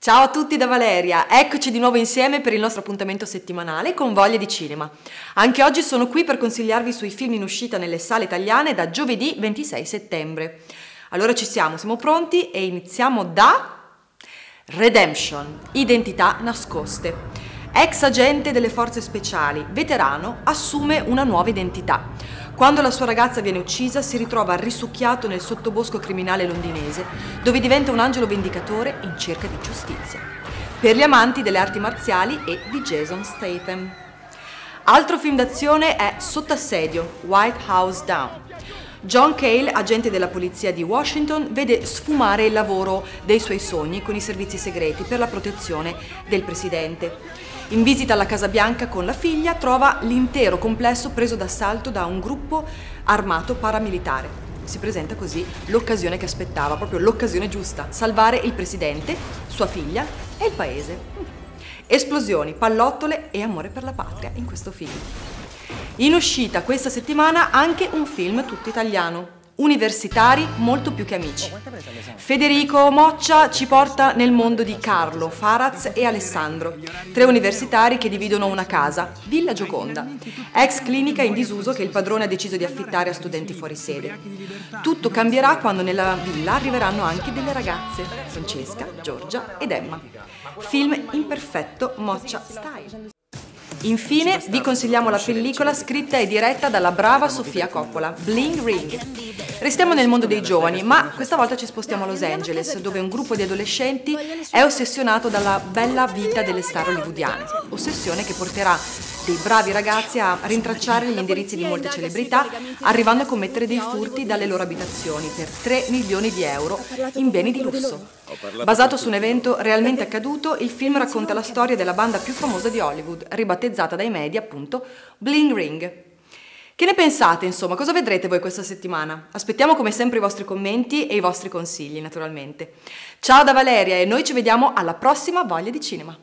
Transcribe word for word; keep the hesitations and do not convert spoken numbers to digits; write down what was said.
Ciao a tutti da Valeria, eccoci di nuovo insieme per il nostro appuntamento settimanale con Voglia di Cinema. Anche oggi sono qui per consigliarvi sui film in uscita nelle sale italiane da giovedì ventisei settembre. Allora ci siamo, siamo pronti e iniziamo da... Redemption, Identità nascoste. Ex agente delle forze speciali, veterano, assume una nuova identità. Quando la sua ragazza viene uccisa, si ritrova risucchiato nel sottobosco criminale londinese, dove diventa un angelo vendicatore in cerca di giustizia. Per gli amanti delle arti marziali e di Jason Statham. Altro film d'azione è Sott'assedio, White House Down. John Cale, agente della polizia di Washington, vede sfumare il lavoro dei suoi sogni con i servizi segreti per la protezione del presidente. In visita alla Casa Bianca con la figlia, trova l'intero complesso preso d'assalto da un gruppo armato paramilitare. Si presenta così l'occasione che aspettava, proprio l'occasione giusta, salvare il presidente, sua figlia e il paese. Esplosioni, pallottole e amore per la patria in questo film. In uscita questa settimana anche un film tutto italiano. Universitari molto più che amici. Federico Moccia ci porta nel mondo di Carlo, Faraz e Alessandro, tre universitari che dividono una casa, Villa Gioconda, ex clinica in disuso che il padrone ha deciso di affittare a studenti fuori sede. Tutto cambierà quando nella villa arriveranno anche delle ragazze, Francesca, Giorgia ed Emma. Film imperfetto Moccia style. Infine vi consigliamo la pellicola scritta e diretta dalla brava Sofia Coppola, Bling Ring. Restiamo nel mondo dei giovani, ma questa volta ci spostiamo a Los Angeles, dove un gruppo di adolescenti è ossessionato dalla bella vita delle star hollywoodiane, ossessione che porterà dei bravi ragazzi a rintracciare gli indirizzi di molte celebrità, arrivando a commettere dei furti dalle loro abitazioni per tre milioni di euro in beni di lusso. Basato su un evento realmente accaduto, il film racconta la storia della banda più famosa di Hollywood, ribattezzata dai media appunto Bling Ring. Che ne pensate, insomma? Cosa vedrete voi questa settimana? Aspettiamo come sempre i vostri commenti e i vostri consigli, naturalmente. Ciao da Valeria e noi ci vediamo alla prossima Voglia di Cinema.